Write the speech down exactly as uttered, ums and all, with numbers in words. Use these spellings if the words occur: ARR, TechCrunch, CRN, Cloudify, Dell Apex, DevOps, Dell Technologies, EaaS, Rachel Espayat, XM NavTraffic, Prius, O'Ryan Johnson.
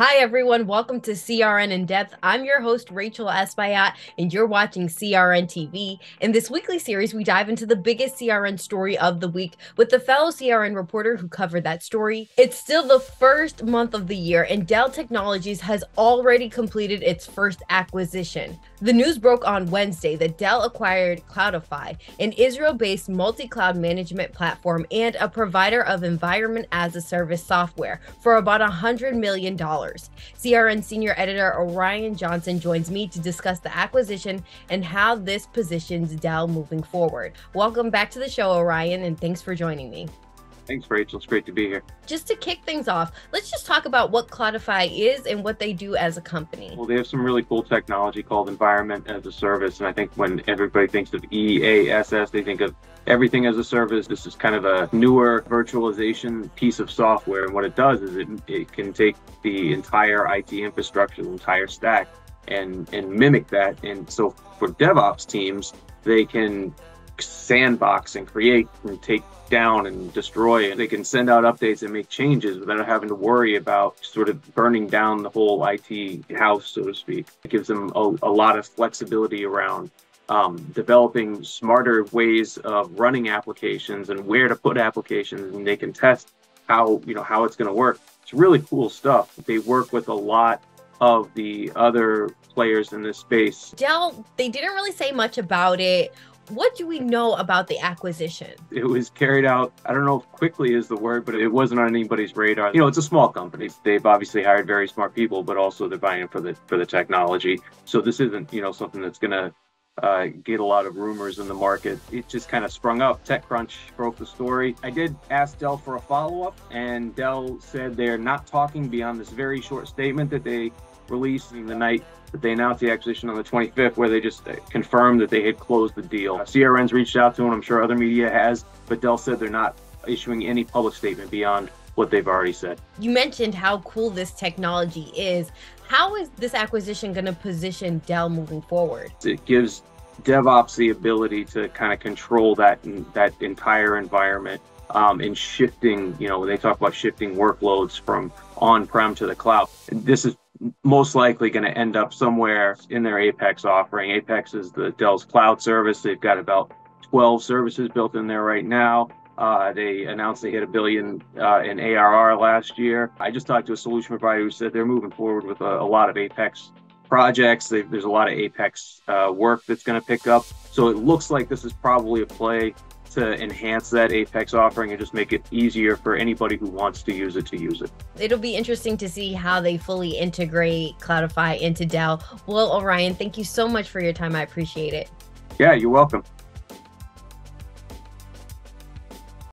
Hi, everyone. Welcome to C R N In Depth. I'm your host, Rachel Espayat, and you're watching C R N T V. In this weekly series, we dive into the biggest C R N story of the week with the fellow C R N reporter who covered that story. It's still the first month of the year, and Dell Technologies has already completed its first acquisition. The news broke on Wednesday that Dell acquired Cloudify, an Israel-based multi-cloud management platform and a provider of environment as a service software, for about one hundred million dollars. C R N senior editor O'Ryan Johnson joins me to discuss the acquisition and how this positions Dell moving forward. Welcome back to the show, O'Ryan, and thanks for joining me. Thanks, Rachel. It's great to be here. Just to kick things off, let's just talk about what Cloudify is and what they do as a company. Well, they have some really cool technology called environment as a service. And I think when everybody thinks of EaaS, they think of everything as a service. This is kind of a newer virtualization piece of software. And what it does is it, it can take the entire I T infrastructure, the entire stack, and, and mimic that. And so for DevOps teams, they can sandbox and create and take down and destroy, and they can send out updates and make changes without having to worry about sort of burning down the whole I T house, so to speak. It gives them a, a lot of flexibility around um, developing smarter ways of running applications and where to put applications, and they can test how, you know, how it's going to work. It's really cool stuff. They work with a lot of the other players in this space. Dell, they didn't really say much about it. What do we know about the acquisition? It was carried out, I don't know if quickly is the word, but it wasn't on anybody's radar. You know, it's a small company. They've obviously hired very smart people, but also they're buying it for the, for the technology. So this isn't, you know, something that's going to uh, get a lot of rumors in the market. It just kind of sprung up. TechCrunch broke the story. I did ask Dell for a follow-up, and Dell said they're not talking beyond this very short statement that they released in the night that they announced the acquisition on the twenty-fifth, where they just confirmed that they had closed the deal. Uh, C R N's reached out to them, I'm sure other media has, but Dell said they're not issuing any public statement beyond what they've already said. You mentioned how cool this technology is. How is this acquisition going to position Dell moving forward? It gives DevOps the ability to kind of control that, that entire environment um, and shifting, you know, when they talk about shifting workloads from on-prem to the cloud. This is most likely going to end up somewhere in their Apex offering. Apex is the Dell's cloud service. They've got about twelve services built in there right now. Uh, they announced they hit a billion uh, in A R R last year. I just talked to a solution provider who said they're moving forward with a, a lot of Apex projects. They, there's a lot of Apex uh, work that's going to pick up. So it looks like this is probably a play to enhance that Apex offering and just make it easier for anybody who wants to use it to use it. It'll be interesting to see how they fully integrate Cloudify into Dell. Well, O'Ryan, thank you so much for your time. I appreciate it. Yeah, you're welcome.